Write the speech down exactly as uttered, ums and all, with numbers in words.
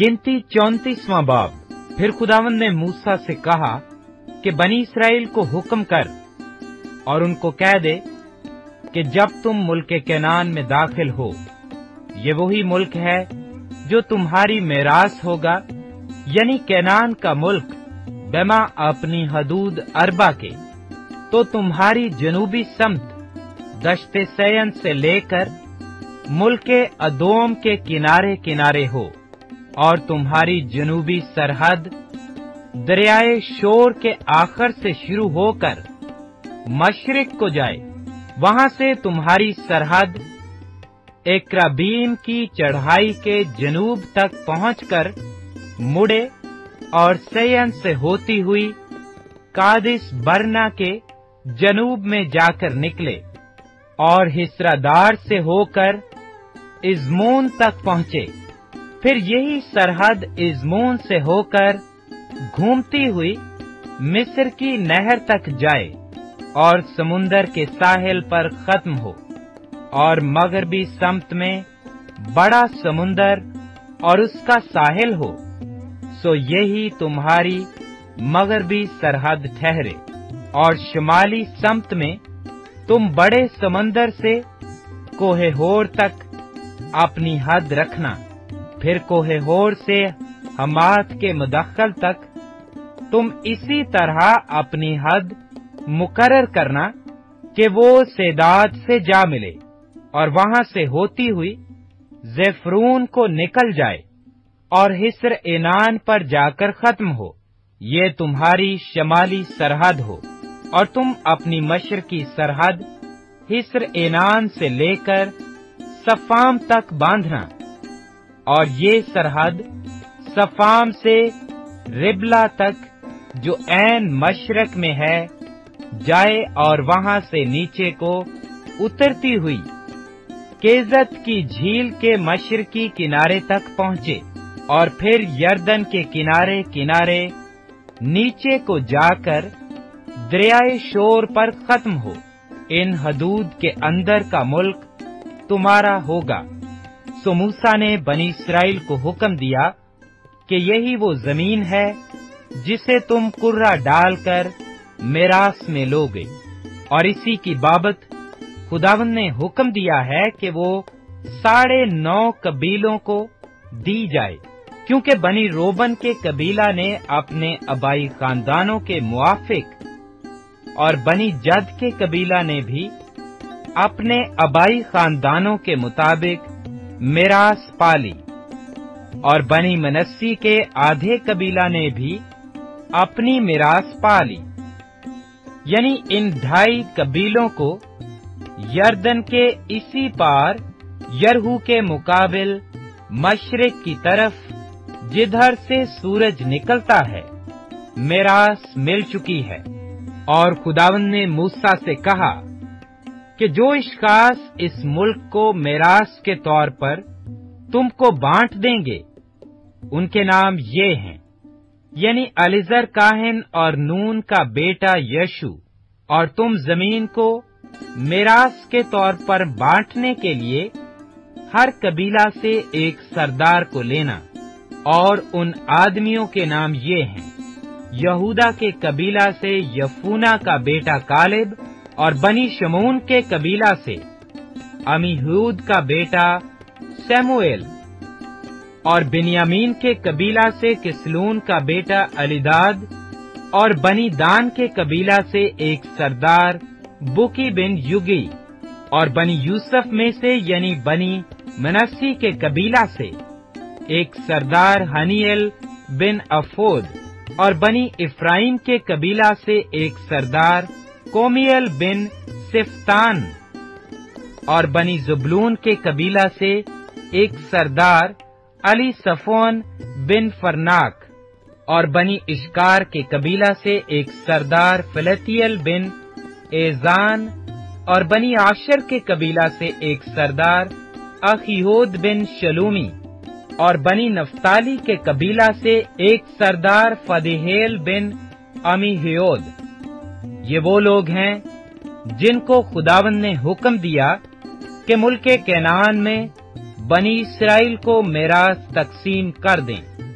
गिनती चौंतीसवां बाब। फिर खुदावन ने मूसा से कहा कि बनी इसराइल को हुक्म कर और उनको कह दे कि जब तुम मुल्क केनान में दाखिल हो, ये वही मुल्क है जो तुम्हारी मेरास होगा, यानी केनान का मुल्क, बेमा अपनी हदूद अरबा के, तो तुम्हारी जनूबी समत दश्ते सैन से लेकर मुल्के अदोम के किनारे किनारे हो, और तुम्हारी जनूबी सरहद दरियाए शोर के आखर से शुरू होकर मशरिक को जाए। वहां से तुम्हारी सरहद एकराबीम की चढ़ाई के जनूब तक पहुंचकर मुड़े और सैन से होती हुई कादिस बरना के जनूब में जाकर निकले और हिस्रादार से होकर इजमोन तक पहुंचे। फिर यही सरहद इजमोन से होकर घूमती हुई मिस्र की नहर तक जाए और समुन्दर के साहिल पर खत्म हो, और मगरबी समत में बड़ा समुन्दर और उसका साहिल हो, सो यही तुम्हारी मगरबी सरहद ठहरे। और शुमाली समत में तुम बड़े समंदर से कोहे होर तक अपनी हद रखना। फिर कोहे होर से हमात के मुदखल तक तुम इसी तरह अपनी हद मुकरर करना कि वो सेदाद से जा मिले और वहां से होती हुई ज़ेफरून को निकल जाए और हिस्र एनान पर जाकर खत्म हो। ये तुम्हारी शमाली सरहद हो। और तुम अपनी मशरकी सरहद हिस्र एनान से लेकर सफाम तक बांधना, और ये सरहद सफाम से रिबला तक जो ऐन मशरक में है जाए, और वहां से नीचे को उतरती हुई केजत की झील के मशरकी किनारे तक पहुंचे, और फिर यर्दन के किनारे किनारे नीचे को जाकर दरियाए शोर पर खत्म हो। इन हदूद के अंदर का मुल्क तुम्हारा होगा। सो मूसा ने बनी इसराइल को हुक्म दिया कि यही वो जमीन है जिसे तुम कुर्रा डालकर मेरास में लोगे, और इसी की बाबत खुदावन ने हुक्म दिया है कि वो साढ़े नौ कबीलों को दी जाए, क्योंकि बनी रोबन के कबीला ने अपने आबाई खानदानों के मुआफिक और बनी जद के कबीला ने भी अपने आबाई खानदानों के मुताबिक मेरास पाली, और बनी मनस्सी के आधे कबीला ने भी अपनी मेरास पाली। यानी इन ढाई कबीलों को यर्दन के इसी पार यरहू के मुकाबिल मशरिक की तरफ जिधर से सूरज निकलता है मेरास मिल चुकी है। और खुदावन ने मूसा से कहा कि जो इश्खास इस मुल्क को मेरास के तौर पर तुमको बांट देंगे, उनके नाम ये हैं, यानी अलीजर काहिन और नून का बेटा यशु। और तुम जमीन को मेरास के तौर पर बांटने के लिए हर कबीला से एक सरदार को लेना, और उन आदमियों के नाम ये हैं, यहूदा के कबीला से यफूना का बेटा कालेब, और बनी शमून के कबीला से अमीहूद का बेटा सेमुएल, और बिन्यामीन के कबीला से किसलून का बेटा अलीदाद, और बनी दान के कबीला से एक सरदार बुकी बिन युगी, और बनी यूसुफ में से यानी बनी मनस्सी के कबीला से एक सरदार हनीएल बिन अफोद, और बनी इफ्राइम के कबीला से एक सरदार कोमियल बिन सिफतान, और बनी जुबलून के कबीला से एक सरदार अली सफोन बिन फरनाक, और बनी इश्कार के कबीला से एक सरदार फिलतियल बिन एजान, और बनी आशर के कबीला से एक सरदार अखियोद बिन शलूमी, और बनी नफ्ताली के कबीला से एक सरदार फदिहेल बिन अमीहोद। ये वो लोग हैं जिनको खुदावन ने हुक्म दिया कि मुल्के कैनान में बनी इसराइल को मेरास तकसीम कर दें।